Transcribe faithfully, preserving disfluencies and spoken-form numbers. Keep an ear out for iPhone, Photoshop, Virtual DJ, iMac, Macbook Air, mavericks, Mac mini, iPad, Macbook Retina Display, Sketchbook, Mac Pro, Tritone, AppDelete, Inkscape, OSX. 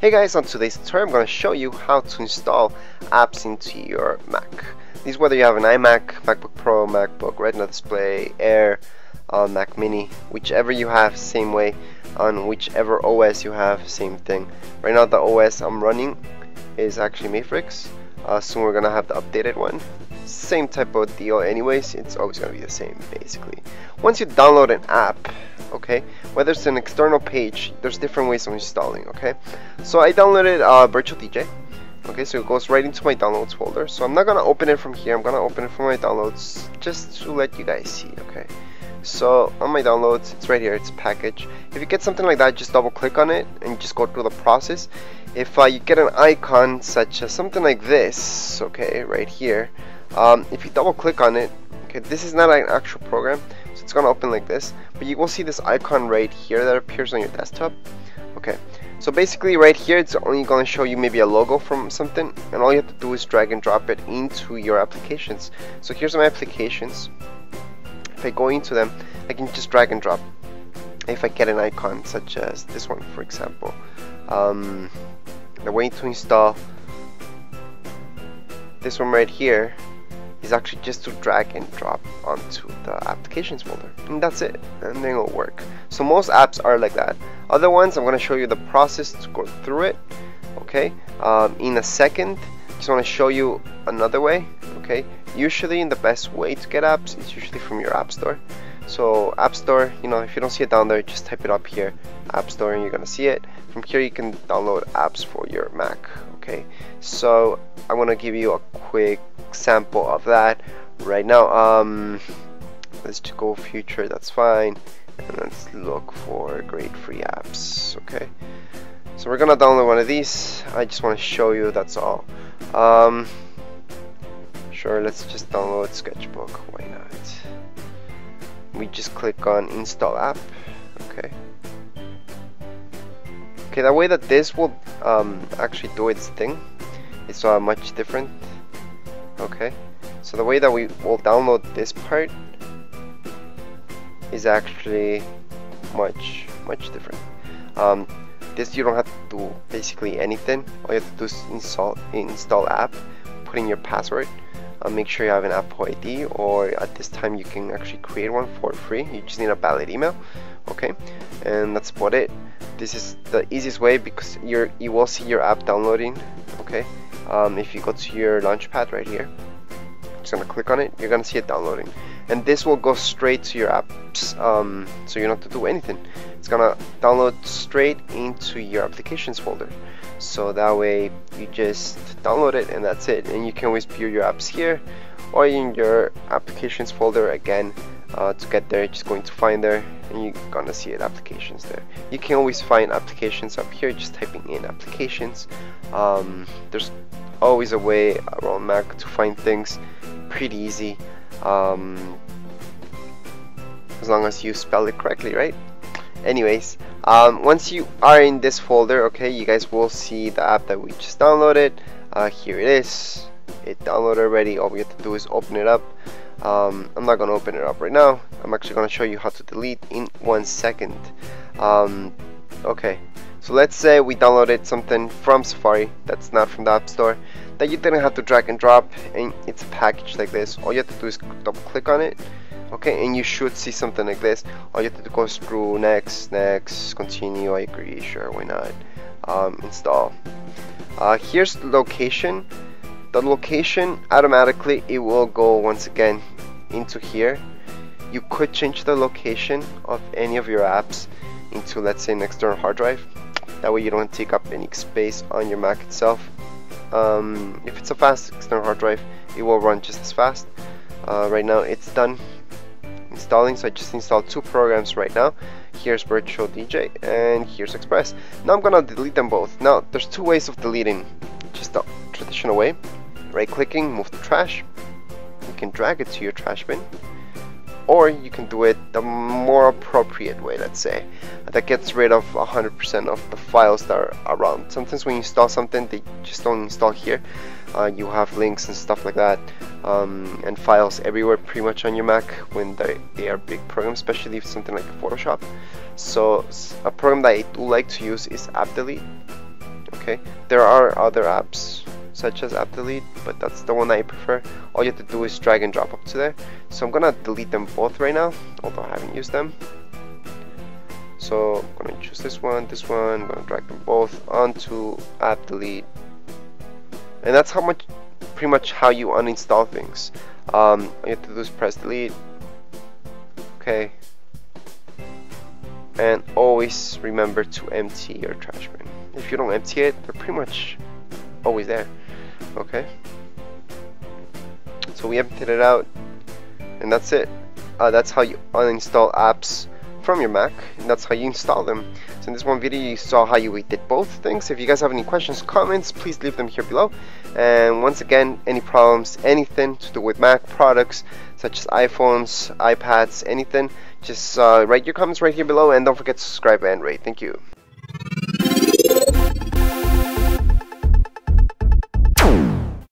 Hey guys, on today's tutorial I'm going to show you how to install apps into your Mac. These, whether you have an iMac, Macbook Pro, Macbook Retina Display, Air, uh, Mac Mini, whichever you have, same way. On whichever O S you have, same thing. Right now the O S I'm running is actually Matrix. Uh, soon we're going to have the updated one. Same type of deal anyways, it's always going to be the same basically. Once you download an app, okay, whether it's an external page, there's different ways of installing, okay. So I downloaded uh, Virtual D J, okay, so it goes right into my downloads folder. So I'm not going to open it from here, I'm going to open it from my downloads just to let you guys see, okay. So on my downloads, it's right here, it's package. If you get something like that, just double click on it and just go through the process. If uh, you get an icon such as something like this, okay, right here, um, if you double click on it, okay, this is not an actual program, so it's gonna open like this, but you will see this icon right here that appears on your desktop. Okay, so basically right here it's only gonna show you maybe a logo from something, and all you have to do is drag and drop it into your applications. So here's my applications. If I go into them, I can just drag and drop. If I get an icon such as this one, for example, um, the way to install this one right here is actually just to drag and drop onto the applications folder, and that's it, and then it'll work. So most apps are like that. Other ones, I'm going to show you the process to go through it, okay, um, in a second. Just want to show you another way, okay. Usually the best way to get apps is usually from your app store. So app store, you know, if you don't see it down there, just type it up here, app store, and you're gonna see it. From here you can download apps for your Mac, okay. So I want to give you a quick sample of that right now. Um, let's just go future, that's fine, and let's look for great free apps, okay. So we're gonna download one of these. I just want to show you, that's all. Um, sure, let's just download Sketchbook, why not. We just click on install app, okay. Okay, the way that this will um, actually do its thing is uh, much different, okay. So the way that we will download this part is actually much much different. Um, this you don't have to do basically anything. All you have to do is install, install app, put in your password. Uh, make sure you have an Apple I D, or at this time you can actually create one for free. You just need a valid email, okay, and that's about it. This is the easiest way because you're you will see your app downloading, okay. Um, if you go to your launchpad right here, just gonna click on it, you're gonna see it downloading, and this will go straight to your apps, um, so you don't have to do anything. It's gonna download straight into your applications folder. So that way you just download it and that's it, and you can always view your apps here or in your applications folder again. Uh, to get there, just going to Finder, and you're gonna see it, applications there. You can always find applications up here, just typing in applications. Um, there's always a way around Mac to find things, pretty easy, um, as long as you spell it correctly, right? Anyways, um, once you are in this folder, okay, you guys will see the app that we just downloaded. Uh, here it is, it downloaded already. All we have to do is open it up. um, I'm not gonna open it up right now, I'm actually gonna show you how to delete in one second. Um, okay, so let's say we downloaded something from Safari that's not from the App Store, that you didn't have to drag and drop, and it's a package like this. All you have to do is double click on it, okay, and you should see something like this. All you have to go through next, next, continue, I agree, sure, why not, um, install. Uh, here's the location. The location, automatically it will go once again into here. You could change the location of any of your apps into, let's say, an external hard drive. That way you don't take up any space on your Mac itself. Um, if it's a fast external hard drive, it will run just as fast. Uh, right now it's done installing, so I just installed two programs right now. Here's Virtual D J and here's Express. Now I'm gonna delete them both. Now there's two ways of deleting, just the traditional way, right clicking, move to trash, you can drag it to your trash bin, or you can do it the more appropriate way, let's say, that gets rid of one hundred percent of the files that are around. Sometimes when you install something, they just don't install here. Uh, you have links and stuff like that, um, and files everywhere pretty much on your Mac when they, they are big programs, especially if something like Photoshop. So a program that I do like to use is AppDelete. Okay, there are other apps such as AppDelete, but that's the one I prefer. All you have to do is drag and drop up to there. So I'm gonna delete them both right now, although I haven't used them. So I'm gonna choose this one, this one, I'm gonna drag them both onto AppDelete. And that's how much, pretty much how you uninstall things. Um, all you have to do is press delete. Okay. And always remember to empty your trash bin. If you don't empty it, they're pretty much always there. Okay. So we emptied it out, and that's it. Uh, that's how you uninstall apps from your Mac, and that's how you install them. So in this one video you saw how you did both things. If you guys have any questions, comments, please leave them here below. And once again, any problems, anything to do with Mac products such as iPhones, iPads, anything, just uh, write your comments right here below, and don't forget to subscribe and rate. Thank you.